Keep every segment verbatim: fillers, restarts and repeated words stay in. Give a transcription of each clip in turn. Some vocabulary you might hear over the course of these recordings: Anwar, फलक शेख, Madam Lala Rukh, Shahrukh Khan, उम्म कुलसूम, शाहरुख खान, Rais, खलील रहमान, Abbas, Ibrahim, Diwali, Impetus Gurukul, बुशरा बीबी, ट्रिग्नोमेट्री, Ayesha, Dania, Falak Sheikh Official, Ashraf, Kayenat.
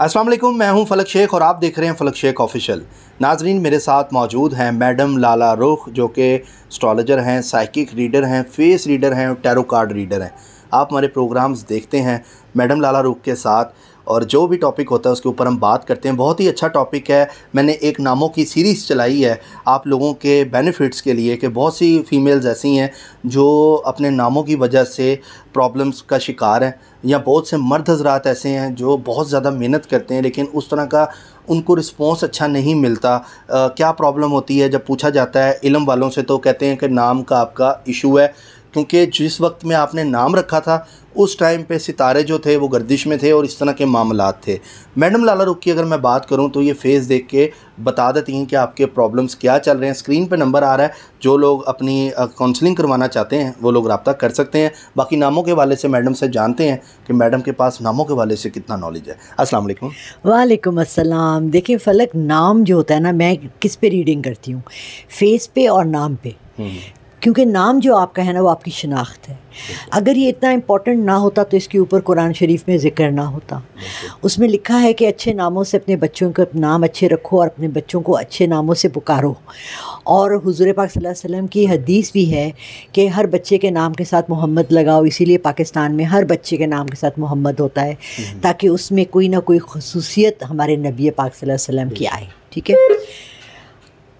अस्सलाम वालेकुम, मैं हूं फलक शेख और आप देख रहे हैं फ़लक शेख ऑफिशियल। नाजरीन, मेरे साथ मौजूद हैं मैडम लाला रुख, जो कि एस्ट्रोलॉजर हैं, साइकिक रीडर हैं, फेस रीडर हैं और टैरो कार्ड रीडर हैं। आप हमारे प्रोग्राम्स देखते हैं मैडम लाला रुख के साथ, और जो भी टॉपिक होता है उसके ऊपर हम बात करते हैं। बहुत ही अच्छा टॉपिक है। मैंने एक नामों की सीरीज़ चलाई है आप लोगों के बेनिफिट्स के लिए कि बहुत सी फीमेल्स ऐसी हैं जो अपने नामों की वजह से प्रॉब्लम्स का शिकार हैं, या बहुत से मर्द हजरात ऐसे हैं जो बहुत ज़्यादा मेहनत करते हैं लेकिन उस तरह का उनको रिस्पॉन्स अच्छा नहीं मिलता। आ, क्या प्रॉब्लम होती है जब पूछा जाता है इलम वालों से, तो कहते हैं कि नाम का आपका इशू है, क्योंकि जिस वक्त में आपने नाम रखा था उस टाइम पे सितारे जो थे वो गर्दिश में थे और इस तरह के मामलात थे। मैडम लाला रुख की अगर मैं बात करूं तो ये फेस देख के बता देती हैं कि आपके प्रॉब्लम्स क्या चल रहे हैं। स्क्रीन पे नंबर आ रहा है, जो लोग अपनी काउंसलिंग करवाना चाहते हैं वो लोग रब्ता कर सकते हैं। बाकी नामों के वाले से मैडम से जानते हैं कि मैडम के पास नामों के वाले से कितना नॉलेज है। अस्सलाम वालेकुम। वालेकुम अस्सलाम। देखिए फलक, नाम जो होता है ना, मैं किस पे रीडिंग करती हूँ, फेस पे और नाम पे, क्योंकि नाम जो आपका है ना वो आपकी शनाख्त है। अगर ये इतना इम्पोर्टेंट ना होता तो इसके ऊपर कुरान शरीफ में ज़िक्र ना होता। उसमें लिखा है कि अच्छे नामों से अपने बच्चों के नाम अच्छे रखो और अपने बच्चों को अच्छे नामों से पुकारो। और हुज़ूर पाक सल्लल्लाहु अलैहि वसल्लम की हदीस भी है कि हर बच्चे के नाम के साथ मोहम्मद लगाओ। इसीलिए पाकिस्तान में हर बच्चे के नाम के साथ मोहम्मद होता है, ताकि उसमें कोई ना कोई खसूसियत हमारे नबी पाक सल्लल्लाहु अलैहि वसल्लम की आए। ठीक है।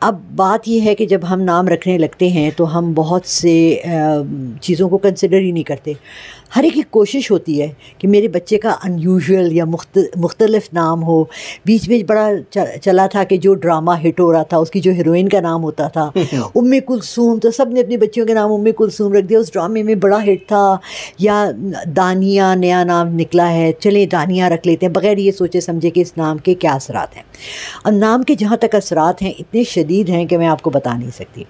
अब बात यह है कि जब हम नाम रखने लगते हैं तो हम बहुत से चीज़ों को कंसिडर ही नहीं करते। हर एक की कोशिश होती है कि मेरे बच्चे का अनयूजुअल या मुख्त मुख्तलिफ नाम हो। बीच बीच बड़ा चला था कि जो ड्रामा हिट हो रहा था उसकी जो हीरोइन का नाम होता था उम्म कुलसूम, तो सब ने अपने बच्चों के नाम उम्म कुलसूम रख दिया, उस ड्रामे में बड़ा हिट था। या दानिया नया नाम निकला है, चले दानिया रख लेते हैं, बग़ैर ये सोचे समझे कि इस नाम के क्या असरात हैं। अब नाम के जहाँ तक असरात हैं इतने शदीद हैं कि मैं आपको बता नहीं सकती।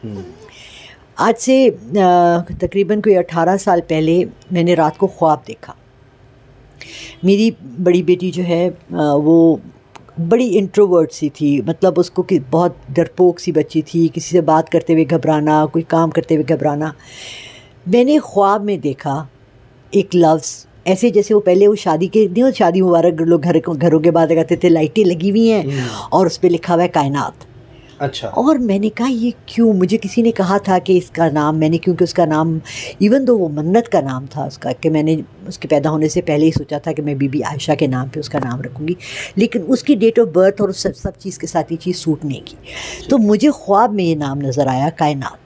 आज से तकरीबन कोई अठारह साल पहले मैंने रात को ख्वाब देखा। मेरी बड़ी बेटी जो है वो बड़ी इंट्रोवर्ट सी थी, मतलब उसको कि बहुत डरपोक सी बच्ची थी, किसी से बात करते हुए घबराना, कोई काम करते हुए घबराना। मैंने ख्वाब में देखा एक लफ्ज़ ऐसे जैसे वो पहले वो शादी के नहीं, शादी मुबारक लोग घर घरों के बाद लगाते थे, लाइटें लगी हुई हैं और उस पर लिखा हुआ है कायनात। अच्छा। और मैंने कहा ये क्यों, मुझे किसी ने कहा था कि इसका नाम, मैंने क्योंकि उसका नाम इवन दो वो मन्नत का नाम था उसका, कि मैंने उसके पैदा होने से पहले ही सोचा था कि मैं बीबी आयशा के नाम पे उसका नाम रखूँगी, लेकिन उसकी डेट ऑफ बर्थ और सब सब चीज़ के साथ ये चीज़ सूट नहीं की। तो मुझे ख्वाब में ये नाम नज़र आया कायनात।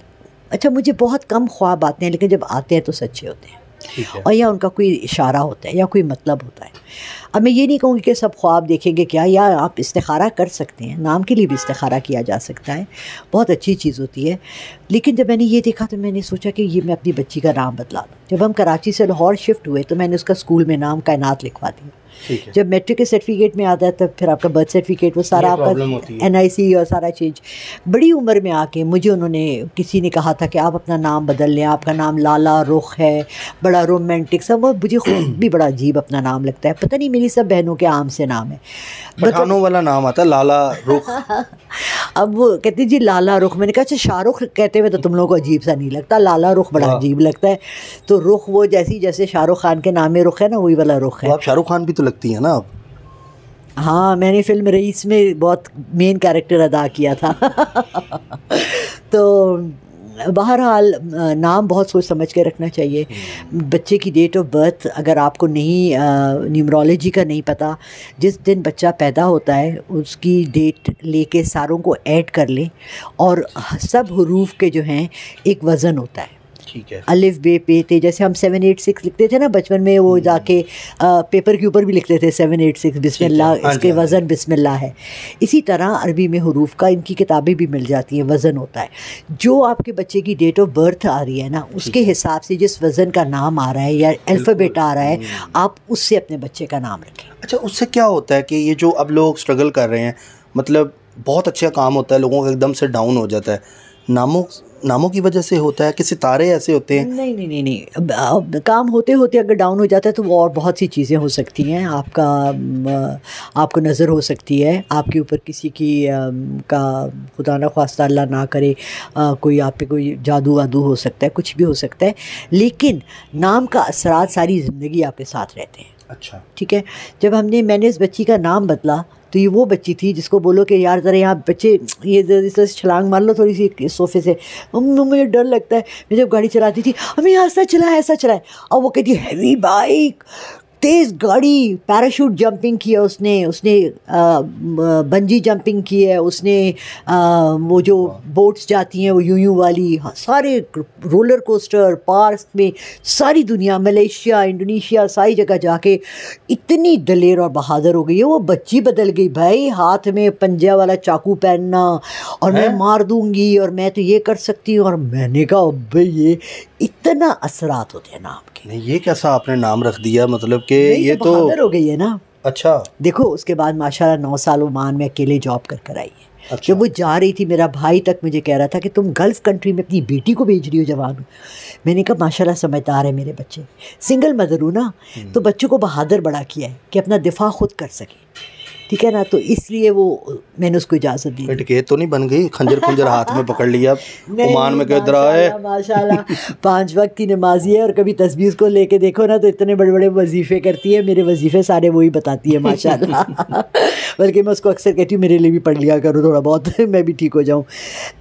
अच्छा, मुझे बहुत कम ख्वाब आते हैं, लेकिन जब आते हैं तो सच्चे होते हैं, और या उनका कोई इशारा होता है या कोई मतलब होता है। अब मैं ये नहीं कहूँगी कि सब ख्वाब देखेंगे क्या, या आप इस्तिखारा कर सकते हैं, नाम के लिए भी इस्तिखारा किया जा सकता है, बहुत अच्छी चीज़ होती है। लेकिन जब मैंने ये देखा तो मैंने सोचा कि ये मैं अपनी बच्ची का नाम बदला दूँ। जब हम कराची से लाहौर शिफ्ट हुए तो मैंने उसका स्कूल में नाम कायनात लिखवा दिया। जब मैट्रिक के सर्टिफिकेट में आता है तब फिर आपका बर्थ सर्टिफिकेट वो सारा आपका एन आई सी और सारा चीज। बड़ी उम्र में आके मुझे उन्होंने किसी ने कहा था कि आप अपना नाम बदल लें, आपका नाम लाला रुख है, बड़ा रोमांटिक सब। और मुझे खुद भी बड़ा अजीब अपना नाम लगता है, पता नहीं मेरी सब बहनों के आम से नाम है, पठानों वाला नाम आता लाला रुख। अब वो कहती जी लाला रुख, मैंने कहा अच्छा शाहरुख कहते हुए तो तुम लोगों को अजीब सा नहीं लगता, लाला रुख बड़ा अजीब लगता है। तो रुख वो जैसी जैसे शाहरुख खान के नाम में रुख है ना, वही वाला रुख है। आप शाहरुख खान भी तो लगती है ना आप। हाँ, मैंने फिल्म रईस में बहुत मेन कैरेक्टर अदा किया था तो बहरहाल नाम बहुत सोच समझ के रखना चाहिए। बच्चे की डेट ऑफ बर्थ अगर आपको नहीं, न्यूमरोलॉजी का नहीं पता, जिस दिन बच्चा पैदा होता है उसकी डेट लेके सारों को ऐड कर लें। और सब हरूफ के जो हैं एक वज़न होता है, ठीक है, अलिफ बे पे थे, जैसे हम सेवन एट सिक्स लिखते थे ना बचपन में, वो जाके पेपर के ऊपर भी लिखते थे सेवन एट सिक्स बिस्मिल्लाह, इसके वज़न बिस्मिल्लाह है। इसी तरह अरबी में हरूफ का, इनकी किताबें भी मिल जाती हैं, वज़न होता है। जो आपके बच्चे की डेट ऑफ बर्थ आ रही है ना, उसके हिसाब से जिस वज़न का नाम आ रहा है या अल्फ़ाबेट आ रहा है, आप उससे अपने बच्चे का नाम रखें। अच्छा, उससे क्या होता है कि ये जो अब लोग स्ट्रगल कर रहे हैं, मतलब बहुत अच्छा काम होता है, लोगों का एकदम से डाउन हो जाता है, नामों नामों की वजह से होता है कि सितारे ऐसे होते हैं? नहीं नहीं नहीं नहीं अब, अब काम होते होते अगर डाउन हो जाता है तो वो और बहुत सी चीज़ें हो सकती हैं। आपका आपको नज़र हो सकती है, आपके ऊपर किसी की का खुदा ना ख्वास्ता अल्लाह ना करे कोई आप पे कोई जादू वादू हो सकता है, कुछ भी हो सकता है, लेकिन नाम का असरात सारी ज़िंदगी आपके साथ रहते हैं। अच्छा ठीक है। जब हमने मैंने इस बच्ची का नाम बदला तो ये वो बच्ची थी जिसको बोलो कि यार ज़रा यहाँ बच्चे ये इस तरह से छलांग मार लो थोड़ी सी सोफे से, मुझे डर लगता है। मैं जब गाड़ी चलाती थी हमें ऐसा चलाए ऐसा चलाए, और वो कहती हैवी बाइक तेज़ गाड़ी, पैराशूट जंपिंग किया उसने, उसने आ, बंजी जंपिंग की है उसने, आ, वो जो बोट्स जाती हैं वो यूं यूं वाली, सारे रोलर कोस्टर पार्क में सारी दुनिया मलेशिया इंडोनेशिया सारी जगह जाके इतनी दलेर और बहादुर हो गई है वो बच्ची, बदल गई भाई। हाथ में पंजा वाला चाकू पहनना और है? मैं मार दूंगी और मैं तो ये कर सकती हूँ। और मैंने कहा अब्बे ये इतना असरात होते हैं नाम के, ये कैसा आपने नाम रख दिया, मतलब कि ये तो बहादुर हो गई है ना। अच्छा देखो उसके बाद माशाल्लाह नौ साल ओमान में अकेले जॉब कर कर आई है। अच्छा। जब वो जा रही थी मेरा भाई तक मुझे कह रहा था कि तुम गल्फ़ कंट्री में अपनी बेटी को भेज रही हो जवान। मैंने कहा माशाल्लाह समझदार है मेरे बच्चे, सिंगल मदर हूँ ना, तो बच्चों को बहादुर बड़ा किया है कि अपना दिफा खुद कर सके, ठीक है ना। तो इसलिए वो मैंने उसको इजाज़त दी। पिटकेत तो नहीं बन गई, खंजर खंजर हाथ में पकड़ लिया ओमान में किधर आए। माशाल्लाह पांच वक्त की नमाजी है और कभी तस्बीह को लेके देखो ना तो इतने बड़े बड़े वजीफ़े करती है, मेरे वजीफ़े सारे वही बताती है माशाल्लाह। बल्कि मैं उसको अक्सर कहती हूँ मेरे लिए भी पढ़ लिया करो थोड़ा बहुत, मैं भी ठीक हो जाऊँ।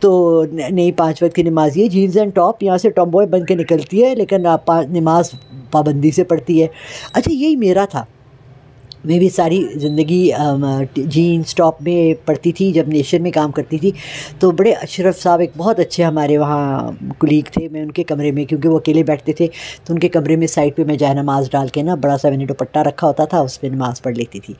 तो नहीं पाँच वक्त की नमाजी है, जीन्स एंड टॉप, यहाँ से टॉम बॉय बन के निकलती है लेकिन नमाज पाबंदी से पढ़ती है। अच्छा यही मेरा था, मैं भी सारी ज़िंदगी जीन्स टॉप में पढ़ती थी। जब नेशन में काम करती थी तो बड़े अशरफ साहब एक बहुत अच्छे हमारे वहाँ कुलीग थे, मैं उनके कमरे में, क्योंकि वो अकेले बैठते थे तो उनके कमरे में साइड पे मैं जाए नमाज डाल के ना बड़ा सा मैंने दुपट्टा रखा होता था उस पर नमाज पढ़ लेती थी।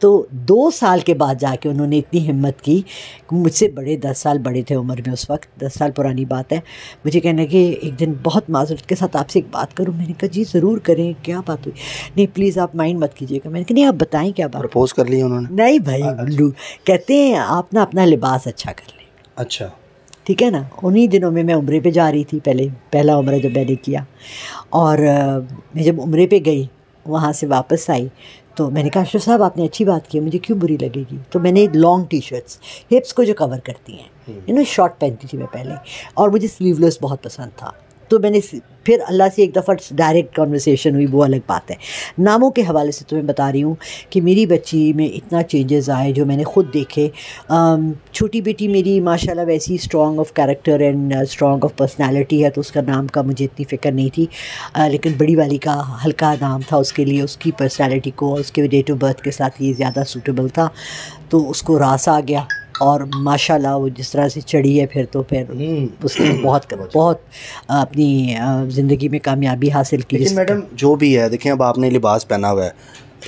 तो दो साल के बाद जाके उन्होंने इतनी हिम्मत की, मुझसे बड़े दस साल बड़े थे उम्र में, उस वक्त दस साल पुरानी बात है, मुझे कहना कि एक दिन बहुत माजूरत के साथ आपसे एक बात करूँ। मैंने कहा जी ज़रूर करें, क्या बात हुई। नहीं प्लीज़ आप माइंड मत कीजिएगा। मैंने आप बताएं क्या बात। प्रपोज कर लिया उन्होंने? नहीं भाई गुल्लू, कहते हैं आप ना अपना लिबास अच्छा कर लें। अच्छा ठीक है ना। उन्हीं दिनों में मैं उम्रे पे जा रही थी, पहले पहला उम्रा जब मैंने किया, और मैं जब उम्रे पे गई वहाँ से वापस आई तो मैंने कहा अशरफ साहब आपने अच्छी बात की, मुझे क्यों बुरी लगेगी। तो मैंने लॉन्ग टी शर्ट्स हिप्स को जो कवर करती हैं यू नो शॉर्ट पहनती थी मैं पहले, और मुझे स्लीवलेस बहुत पसंद था। तो मैंने फिर अल्लाह से एक दफ़ा डायरेक्ट कॉन्वर्सेशन हुई, वो अलग बात है। नामों के हवाले से तुम्हें बता रही हूँ कि मेरी बच्ची में इतना चेंजेस आए जो मैंने खुद देखे। छोटी बेटी मेरी माशाल्लाह वैसी strong of character and strong of personality है तो उसका नाम का मुझे इतनी फ़िक्र नहीं थी, आ, लेकिन बड़ी वाली का हल्का नाम था उसके लिए, उसकी पर्सनैलिटी को और उसके डेट ऑफ बर्थ के साथ ये ज़्यादा सूटेबल था, तो उसको रास आ गया। और माशाल्लाह वो जिस तरह से चढ़ी है फिर तो फिर उसने बहुत बहुत अपनी ज़िंदगी में कामयाबी हासिल की। लेकिन मैडम जो भी है देखें, अब आपने लिबास पहना हुआ है,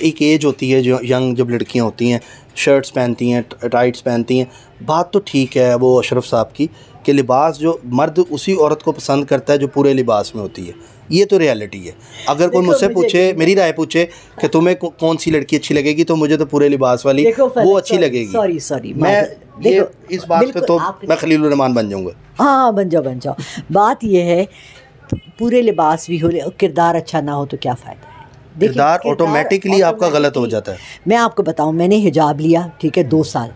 एक एज होती है जो यंग जब लड़कियां होती हैं शर्ट्स पहनती हैं टाइट्स पहनती हैं, बात तो ठीक है वो अशरफ साहब की कि लिबास जो मर्द उसी औरत को पसंद करता है जो पूरे लिबास में होती है, ये तो रियलिटी है। अगर कोई मुझसे पूछे मेरी राय पूछे कि तुम्हें कौन सी लड़की अच्छी लगेगी तो मुझे तो पूरे लिबास वाली वो अच्छी लगेगी। सॉरी सॉरी मैं ये इस बात पे तो मैं खलील रहमान बन जाऊँगा। हाँ बन जाओ बन जाओ। बात यह है पूरे लिबास भी हो किरदार अच्छा ना हो तो क्या फ़ायदा। किरदार ऑटोमेटिकली आपका गलत हो जाता है। मैं आपको बताऊँ मैंने हिजाब लिया ठीक है दो साल,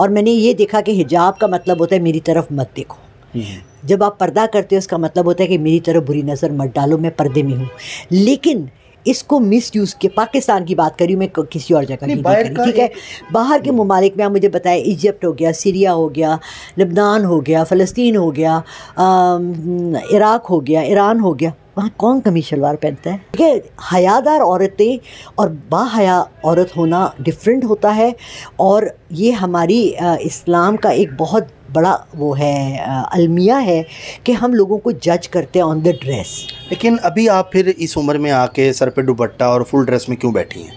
और मैंने ये देखा कि हिजाब का मतलब होता है मेरी तरफ मत देखो। जब आप पर्दा करते हो उसका मतलब होता है कि मेरी तरफ बुरी नज़र मत डालो, मैं पर्दे में हूँ। लेकिन इसको मिस यूज़ के पाकिस्तान की बात करी मैं किसी और जगह की बात करी ठीक है। बाहर के ममालिक में आप मुझे बताएं इजिप्ट हो गया, सीरिया हो गया, लेबनान हो गया, फ़लस्तीन हो गया, इराक़ हो गया, ईरान हो गया, वहाँ कौन कमी शलवार पहनता है। ठीक है हयादार औरतें और बाहया औरत होना डिफरेंट होता है, और ये हमारी इस्लाम का एक बहुत बड़ा वो है अलमिया है कि हम लोगों को जज करते हैं ऑन द ड्रेस। लेकिन अभी आप फिर इस उम्र में आके सर पे दुपट्टा और फुल ड्रेस में क्यों बैठी हैं?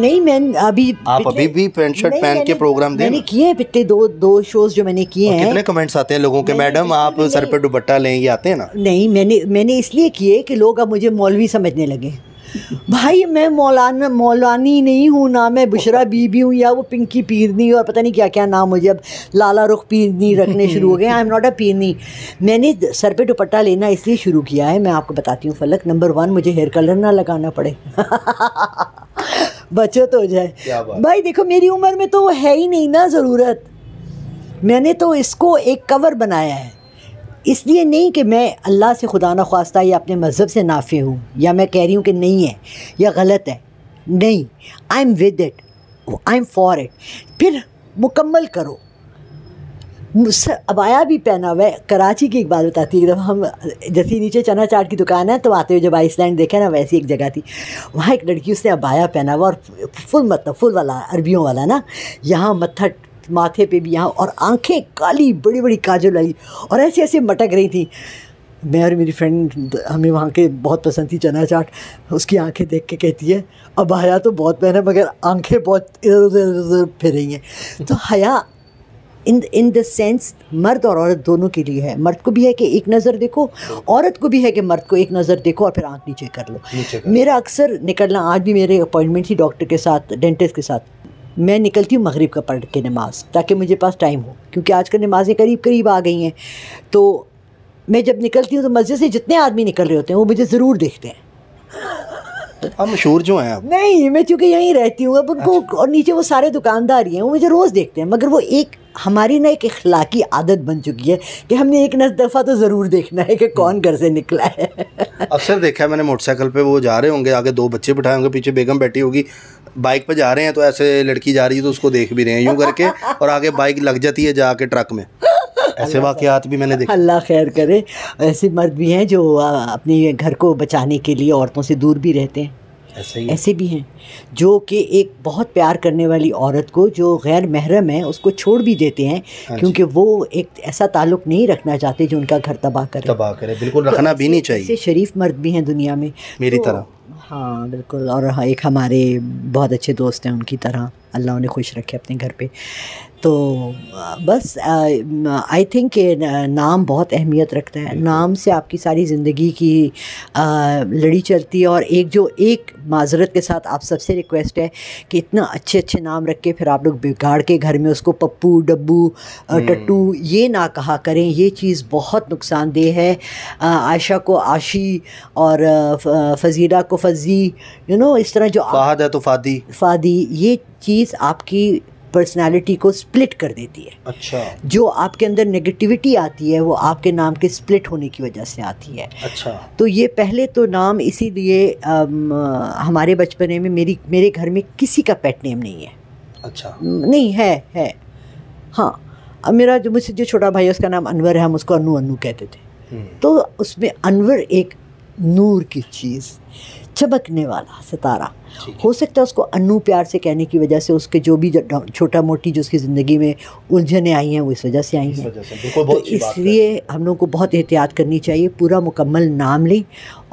नहीं मैं अभी आप अभी भी पैंट शर्ट पहन के प्रोग्राम मैंने किए हैं पिछले दो दो शोज़ जो मैंने किए हैं। कितने कमेंट्स आते हैं लोगों के मैडम आप सर पे दुपट्टा लें, ये आते हैं ना? नहीं मैंने मैंने इसलिए किए कि लोग अब मुझे मौलवी समझने लगे। भाई मैं मौलाना मौलानी नहीं हूँ ना, मैं बुशरा बीबी हूँ या वो पिंकी पीरनी और पता नहीं क्या क्या नाम मुझे अब लाला रुख पीरनी रखने शुरू हो गए। आई एम नॉट अ पीरनी। मैंने सर पे दुपट्टा लेना इसलिए शुरू किया है, मैं आपको बताती हूँ फलक। नंबर वन मुझे हेयर कलर ना लगाना पड़े बचत हो जाए। भाई देखो मेरी उम्र में तो है ही नहीं ना ज़रूरत, मैंने तो इसको एक कवर बनाया है इसलिए नहीं कि मैं अल्लाह से खुदा ना ख्वास्ता या अपने मज़हब से नाफ़ी हूँ या मैं कह रही हूँ कि नहीं है या गलत है, नहीं, I am with it, I am for it. फिर मुकम्मल करो। मुझसे अबाया भी पहना हुआ है। कराची की एक बात बताती है, जब हम जैसे नीचे चना चाट की दुकान है तो आते हुए जब आइसलैंड देखा ना, वैसी एक जगह थी, वहाँ एक लड़की उसने अबाया पहना हुआ और फुल मतलब फुल वाला अरबियों वाला ना, यहाँ मत्था माथे पे भी यहाँ, और आंखें काली बड़ी बड़ी काजल आई और ऐसे ऐसे मटक रही थी। मैं और मेरी फ्रेंड, हमें वहाँ के बहुत पसंद थी चना चाट, उसकी आंखें देख के कहती है अब हया तो बहुत पहना मगर आंखें बहुत इधर उधर उधर फिर रही हैं। तो हया इन इन द सेंस मर्द और औरत दोनों के लिए है। मर्द को भी है कि एक नज़र देखो, औरत को भी है कि मर्द को एक नज़र देखो और फिर आँख नीचे कर लो नीचे कर। मेरा अक्सर निकलना, आज भी मेरे अपॉइंटमेंट थी डॉक्टर के साथ, डेंटिस्ट के साथ, मैं निकलती हूँ मगरिब का पढ़ के नमाज़, ताकि मुझे पास टाइम हो, क्योंकि आजकल नमाज़ें करीब करीब आ गई हैं। तो मैं जब निकलती हूँ तो मस्जिद से जितने आदमी निकल रहे होते हैं वो मुझे ज़रूर देखते हैं। आप मशहूर जो हैं आप? नहीं, मैं चूँकि यहीं रहती हूँ अब उनको। अच्छा। और नीचे वो सारे दुकानदार ही हैं, वो मुझे रोज़ देखते हैं, मगर वो एक हमारी ना एक इखलाकी आदत बन चुकी है कि हमने एक दफ़ा तो ज़रूर देखना है कि कौन घर से निकला है। अक्सर देखा है मैंने, मोटरसाइकिल पे वो जा रहे होंगे, आगे दो बच्चे बिठाए होंगे, पीछे बेगम बैठी होगी, बाइक पे जा रहे हैं तो ऐसे लड़की जा रही है तो उसको देख भी रहे हैं यूँ करके, और आगे बाइक लग जाती है जाके ट्रक में। ऐसे वाक़ियात भी मैंने देखे। अल्लाह खैर करे। ऐसे मर्द भी हैं जो अपने घर को बचाने के लिए औरतों से दूर भी रहते हैं, ऐसे, ही। ऐसे भी हैं जो कि एक बहुत प्यार करने वाली औरत को, जो गैर महरम है, उसको छोड़ भी देते हैं, क्योंकि वो एक ऐसा ताल्लुक़ नहीं रखना चाहते जो उनका घर तबाह करे तबाह करे बिल्कुल रखना तो भी नहीं चाहिए। ऐसे शरीफ मर्द भी हैं दुनिया में मेरी तो, तरह। हाँ बिल्कुल। और हाँ, एक हमारे बहुत अच्छे दोस्त हैं उनकी तरह, अल्लाह उन्हें खुश रखे अपने घर पे। तो बस आई थिंक नाम बहुत अहमियत रखता है। नाम से आपकी सारी ज़िंदगी की आ, लड़ी चलती है। और एक जो एक माजरत के साथ आप सबसे रिक्वेस्ट है कि इतना अच्छे अच्छे नाम रख के फिर आप लोग बिगाड़ के घर में उसको पप्पू डब्बू टट्टू ये ना कहा करें, ये चीज़ बहुत नुकसानदेह है। आयशा को आशी और फ़ज़ीला को फजी, यू नो, इस तरह जो फहद है तो फादी फादी, ये चीज़ आपकी पर्सनालिटी को स्प्लिट कर देती है। अच्छा। जो आपके अंदर नेगेटिविटी आती है वो आपके नाम के स्प्लिट होने की वजह से आती है। अच्छा। तो ये पहले तो नाम, इसीलिए हमारे बचपने में मेरी मेरे घर में किसी का पेट नेम नहीं है। अच्छा। नहीं है है हाँ। अब मेरा जो मुझसे जो छोटा भाई है उसका नाम अनवर है, हम उसको अनु अनु कहते थे। तो उसमें अनवर एक नूर की चीज़, चमकने वाला सितारा, हो सकता है उसको अनु प्यार से कहने की वजह से उसके जो भी छोटा मोटी जो उसकी ज़िंदगी में उलझने आई हैं वो इस वजह से आई हैं। तो इसलिए हम लोगों को बहुत एहतियात करनी चाहिए। पूरा मुकम्मल नाम लें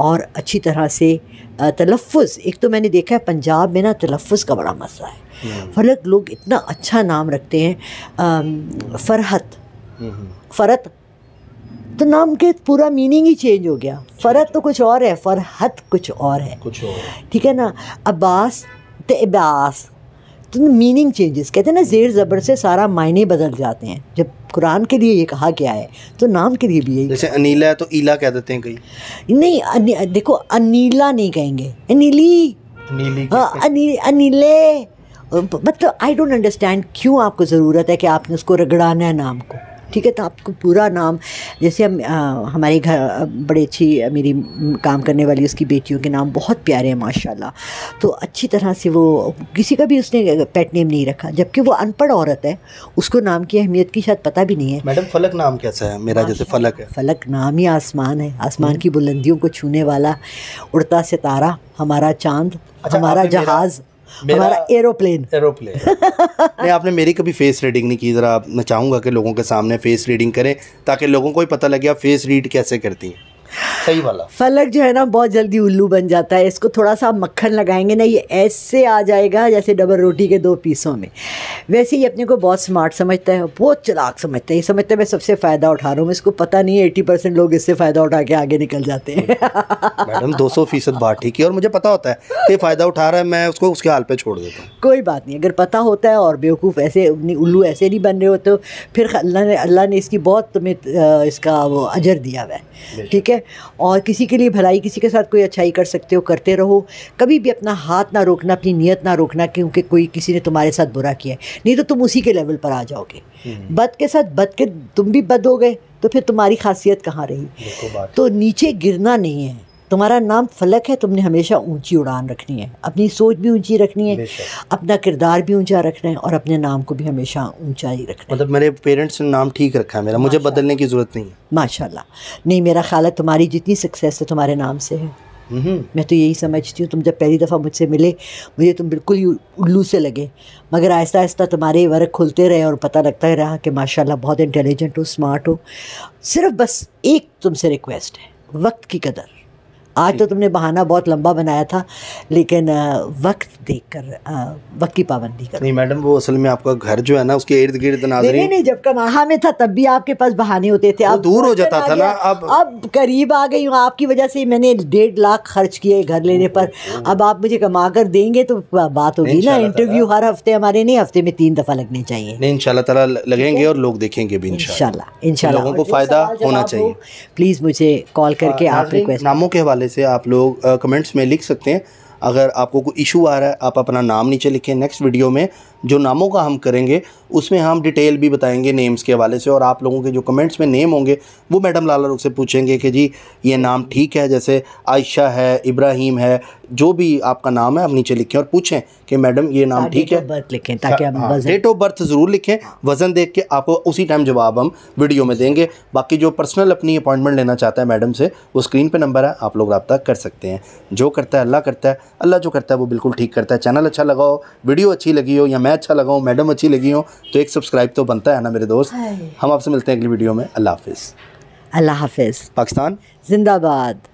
और अच्छी तरह से तलफ़ुज़। एक तो मैंने देखा है पंजाब में ना तलफ़ुज़ का बड़ा मसला है। फलक लोग इतना अच्छा नाम रखते हैं, फ़रहत फ़रत, तो नाम के पूरा मीनिंग ही चेंज हो गया। फ़रहत तो कुछ और है, फ़रहत कुछ और है, कुछ और, ठीक है ना। अब्बास तो अब्बास, तो मीनिंग चेंजेस, कहते हैं ना ज़ेर ज़बर से सारा मायने बदल जाते हैं। जब कुरान के लिए ये कहा गया है तो नाम के लिए भी यही। जैसे अनीला है तो ईला कह देते हैं कहीं। नहीं अनि, देखो अनीला नहीं कहेंगे, अनिली अनिली अनिले, मतलब आई डोंट अंडरस्टैंड क्यों आपको ज़रूरत है कि आपने उसको रगड़ाना है नाम को, ठीक है। तो आपको पूरा नाम, जैसे हम आ, हमारे घर बड़े अच्छी मेरी काम करने वाली उसकी बेटियों के नाम बहुत प्यारे हैं माशाल्लाह, तो अच्छी तरह से वो किसी का भी उसने पेट नेम नहीं रखा, जबकि वो अनपढ़ औरत है, उसको नाम की अहमियत की शायद पता भी नहीं है। मैडम फलक नाम कैसा है? मेरा जैसे फलक है, फलक नाम ही आसमान है, आसमान की बुलंदियों को छूने वाला उड़ता सितारा, हमारा चांद। अच्छा, हमारा जहाज़, हमारा एरोप्लेन एरोप्लेन नहीं, आपने मेरी कभी फेस रीडिंग नहीं की। ज़रा मैं चाहूँगा कि लोगों के सामने फ़ेस रीडिंग करें ताकि लोगों को ही पता लगे आप फ़ेस रीड कैसे करती हैं। सही वाला फलक जो है ना बहुत जल्दी उल्लू बन जाता है। इसको थोड़ा सा मक्खन लगाएंगे ना, ये ऐसे आ जाएगा जैसे डबल रोटी के दो पीसों में। वैसे ही अपने को बहुत स्मार्ट समझता है, बहुत चालाक समझता है, ये समझता है मैं सबसे फ़ायदा उठा रहा हूँ, इसको पता नहीं है एटी परसेंट लोग इससे फ़ायदा उठा के आगे निकल जाते हैं। मैडम दो सौ फीसद बात ठीक है, और मुझे पता होता है कि फ़ायदा उठा रहा है, मैं उसको उसके हाल पर छोड़ देता हूँ। कोई बात नहीं, अगर पता होता है। और बेवकूफ़ ऐसे उल्लू ऐसे नहीं बन रहे होते। फिर अल्लाह ने अल्लाह ने इसकी बहुत तुम्हें इसका वो अजर दिया हुआ है, ठीक है। और किसी के लिए भलाई, किसी के साथ कोई अच्छाई कर सकते हो, करते रहो। कभी भी अपना हाथ ना रोकना, अपनी नीयत ना रोकना, क्योंकि कोई किसी ने तुम्हारे साथ बुरा किया है, नहीं तो तुम उसी के लेवल पर आ जाओगे। बद के साथ बद के तुम भी बद हो गए, तो फिर तुम्हारी खासियत कहाँ रही। तो नीचे गिरना नहीं है, तुम्हारा नाम फलक है, तुमने हमेशा ऊंची उड़ान रखनी है, अपनी सोच भी ऊंची रखनी है, अपना किरदार भी ऊंचा रखना है और अपने नाम को भी हमेशा ऊंचा ही रखना है। मतलब मेरे पेरेंट्स ने नाम ठीक रखा है मेरा, मुझे बदलने की ज़रूरत नहीं है। माशाल्लाह। नहीं, मेरा ख्याल है तुम्हारी जितनी सक्सेस है तुम्हारे नाम से है, मैं तो यही समझती हूँ। तुम जब पहली दफ़ा मुझसे मिले मुझे तुम बिल्कुल ही उल्लू से लगे, मगर आहिस्ता आहिस्ता तुम्हारे वर्क खुलते रहे और पता लगता ही रहा कि माशाल्लाह बहुत इंटेलिजेंट हो, स्मार्ट हो। सिर्फ बस एक तुमसे रिक्वेस्ट है, वक्त की कदर। आज तो तुमने बहाना बहुत लंबा बनाया था, लेकिन वक्त देखकर वक्त की पाबंदी कर। नहीं मैडम, वो असल में आपका घर जो है ना उसके इर्द गिर्द नाज़रीन। नहीं नहीं, जब कमाहा में था तब भी आपके पास बहाने होते थे, अब दूर हो जाता था ना। अब अब करीब आ गई हूँ, आपकी वजह से मैंने डेढ़ लाख खर्च किए घर लेने पर। अब आप मुझे कमा कर देंगे तो बात होगी ना। इंटरव्यू हर हफ्ते हमारे नहीं, हफ्ते में तीन दफ़ा लगने चाहिए। नहीं इंशाल्लाह ताला लगेंगे और लोग देखेंगे भी इंशाल्लाह, इंशाल्लाह लोगों को फ़ायदा होना चाहिए। प्लीज़ मुझे कॉल करके आप रिक्वेस्ट, नामों के हवाले से आप लोग आ, कमेंट्स में लिख सकते हैं। अगर आपको कोई इशू आ रहा है आप अपना नाम नीचे लिखें। नेक्स्ट वीडियो में जो नामों का हम करेंगे उसमें हम डिटेल भी बताएंगे नेम्स के हवाले से, और आप लोगों के जो कमेंट्स में नेम होंगे वो मैडम लाला रुख से पूछेंगे कि जी ये नाम ठीक है, जैसे आयशा है, इब्राहिम है, जो भी आपका नाम है आप नीचे लिखें और पूछें कि मैडम ये नाम ठीक है। डेट ऑफ बर्थ लिखें ताकि हम, डेट ऑफ बर्थ ज़रूर लिखें, वज़न देख के आपको उसी टाइम जवाब हम वीडियो में देंगे। बाकी जो पर्सनल अपनी अपॉइंटमेंट लेना चाहता है मैडम से वो स्क्रीन पर नंबर है, आप लोग रब्ता कर सकते हैं। जो करता है अल्लाह करता है, अल्लाह जो करता है वो बिल्कुल ठीक करता है। चैनल अच्छा लगा हो, वीडियो अच्छी लगी हो, या मैं अच्छा लगा हूँ, मैडम अच्छी लगी हो, तो एक सब्सक्राइब तो बनता है ना मेरे दोस्त। हम आपसे मिलते हैं अगली वीडियो में। अल्लाह हाफिज़। अल्लाह हाफिज़। पाकिस्तान जिंदाबाद।